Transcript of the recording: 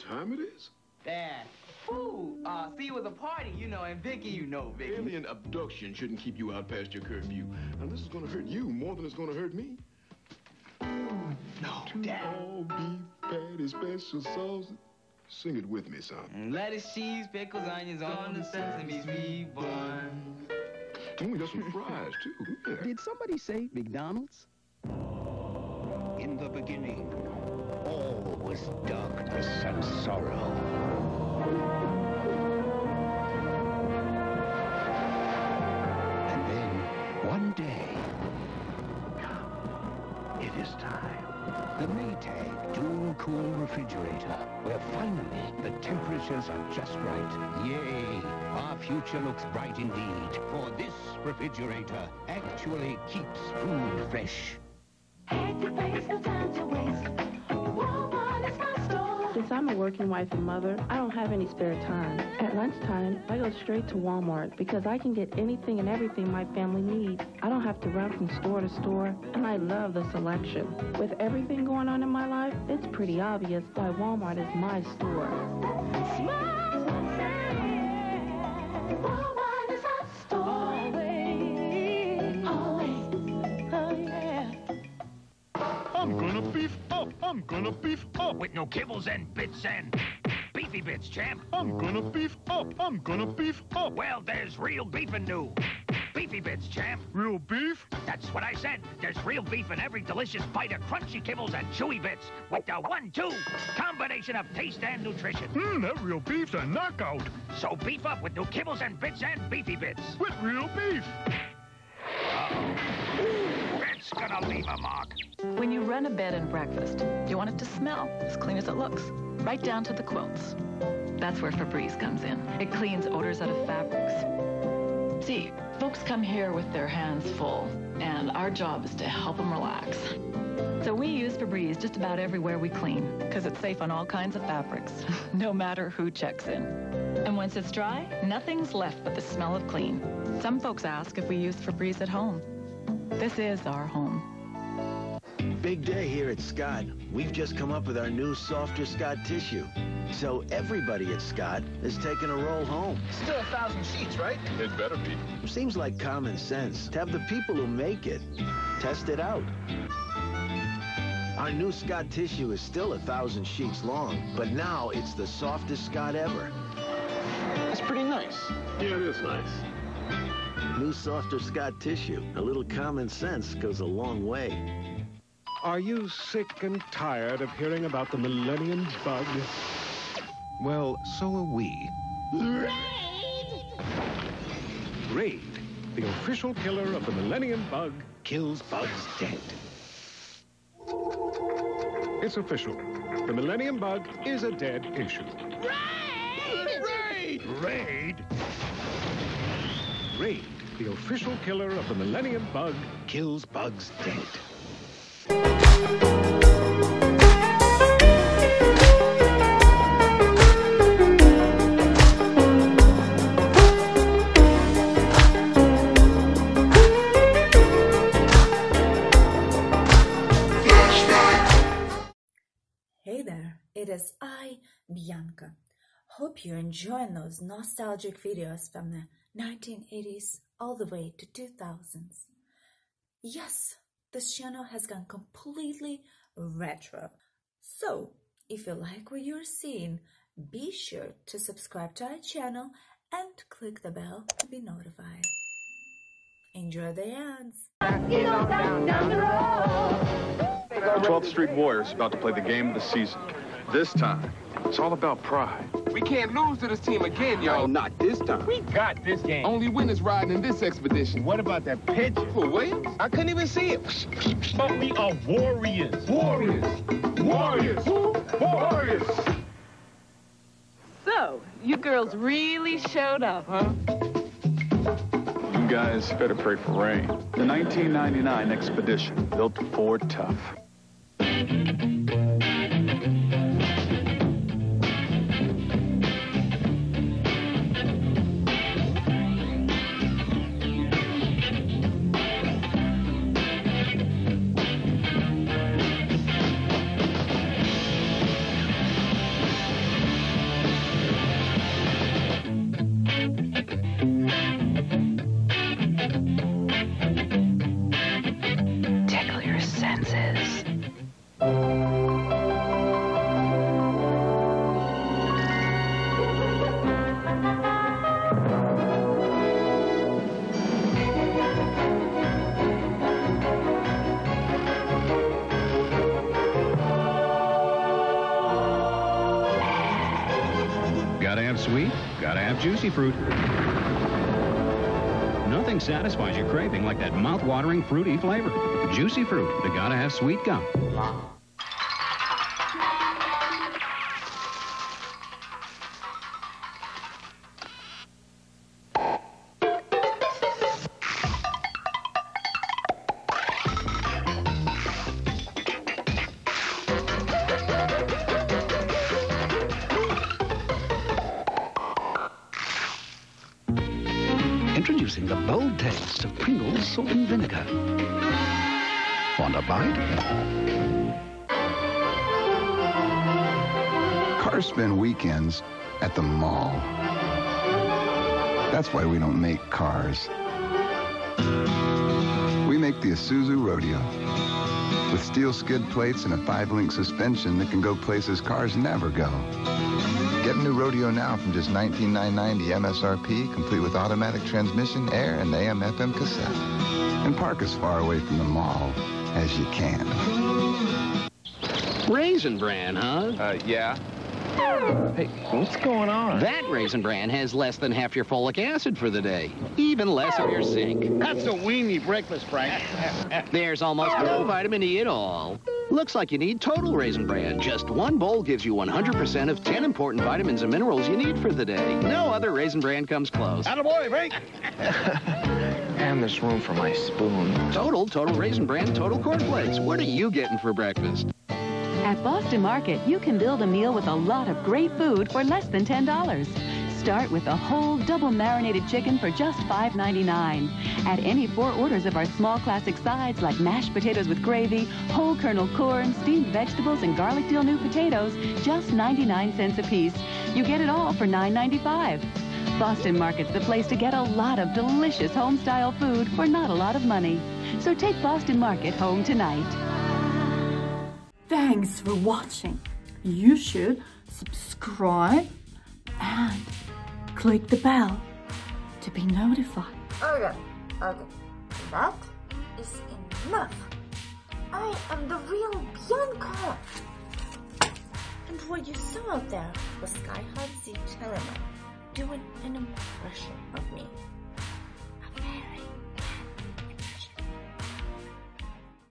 time it is? Dad. Food. See, it was a party, you know, and Vicky, you know, Vicky. Alien abduction shouldn't keep you out past your curfew. Now, this is going to hurt you more than it's going to hurt me. No, Dad. To all beef patty special sausage. Sing it with me, son. Lettuce, cheese, pickles, onions on the sesame seed bun. We got some fries, too. Yeah. Did somebody say McDonald's? In the beginning, all was darkness and sorrow. And then, one day, come, it is time. The Maytag Dual Cool Refrigerator, where finally the temperatures are just right. Yay! Our future looks bright indeed, for this refrigerator actually keeps food fresh. Hate to face, no time to waste. Walmart is my store. Since I'm a working wife and mother, I don't have any spare time. At lunchtime, I go straight to Walmart because I can get anything and everything my family needs. I don't have to run from store to store, and I love the selection. With everything going on in my life, it's pretty obvious why Walmart is my store. Walmart. I'm gonna beef up with no kibbles and bits and beefy bits, champ. I'm gonna beef up. I'm gonna beef up. Well, there's real beef in new beefy bits, champ. Real beef? That's what I said. There's real beef in every delicious bite of crunchy kibbles and chewy bits with the 1-2 combination of taste and nutrition. Mmm, that real beef's a knockout. So beef up with new kibbles and bits and beefy bits with real beef. It's gonna leave a mark. When you run a bed and breakfast, you want it to smell as clean as it looks, right down to the quilts. That's where Febreze comes in. It cleans odors out of fabrics. See, folks come here with their hands full, and our job is to help them relax. So we use Febreze just about everywhere we clean, because it's safe on all kinds of fabrics, no matter who checks in. And once it's dry, nothing's left but the smell of clean. Some folks ask if we use Febreze at home. This is our home. Big day here at Scott. We've just come up with our new softer Scott tissue. So everybody at Scott is taking a roll home. Still 1,000 sheets, right? It better be. Seems like common sense to have the people who make it test it out. Our new Scott tissue is still 1,000 sheets long, but now it's the softest Scott ever. That's pretty nice. Yeah, it is nice. New softer Scott tissue. A little common sense goes a long way. Are you sick and tired of hearing about the Millennium Bug? Well, so are we. Raid! Raid, the official killer of the Millennium Bug, kills bugs dead. It's official. The Millennium Bug is a dead issue. Raid! Raid! Raid! Raid, the official killer of the Millennium Bug, kills bugs dead. Hey there, it is I, Bianca. Hope you're enjoying those nostalgic videos from the 1980s all the way to 2000s. Yes, this channel has gone completely retro. So, if you like what you're seeing, be sure to subscribe to our channel and click the bell to be notified. Enjoy the ads. 12th Street Warriors about to play the game of the season. This time, it's all about pride. We can't lose to this team again, y'all. Not this time. We got this game. Only winners riding in this expedition. What about that picture? For Williams? I couldn't even see it. But we are warriors. Warriors. Warriors. Warriors. So, you girls really showed up, huh? You guys better pray for rain. The 1999 expedition, built for tough. have sweet, gotta have Juicy Fruit. Nothing satisfies your craving like that mouth-watering fruity flavor. Juicy Fruit, the gotta have sweet gum. Introducing the bold taste of Pringles salt and vinegar. Want a bite? Cars spend weekends at the mall. That's why we don't make cars. We make the Isuzu Rodeo with steel skid plates and a 5-link suspension that can go places cars never go. Get a new Rodeo now from just $19,990 MSRP, complete with automatic transmission, air, and AM/FM cassette. And park as far away from the mall as you can. Raisin Bran, huh? Yeah. Hey, what's going on? That Raisin Bran has less than half your folic acid for the day. Even less of your zinc. That's a weenie breakfast, Frank. There's almost no vitamin E at all. Looks like you need Total Raisin Bran. Just one bowl gives you 100% of 10 important vitamins and minerals you need for the day. No other Raisin Bran comes close. Attaboy, Frank! And there's room for my spoon. Total Raisin Bran, Total Cornflakes. What are you getting for breakfast? At Boston Market, you can build a meal with a lot of great food for less than $10. Start with a whole double marinated chicken for just $5.99. Add any 4 orders of our small classic sides like mashed potatoes with gravy, whole kernel corn, steamed vegetables, and garlic dill new potatoes, just 99 cents a piece. You get it all for $9.95. Boston Market's the place to get a lot of delicious home-style food for not a lot of money. So take Boston Market home tonight. Thanks for watching. You should subscribe and click the bell to be notified. Okay. That is enough. I am the real Bianca. And what you saw out there was Skyheart Z Telemann doing an impression of me.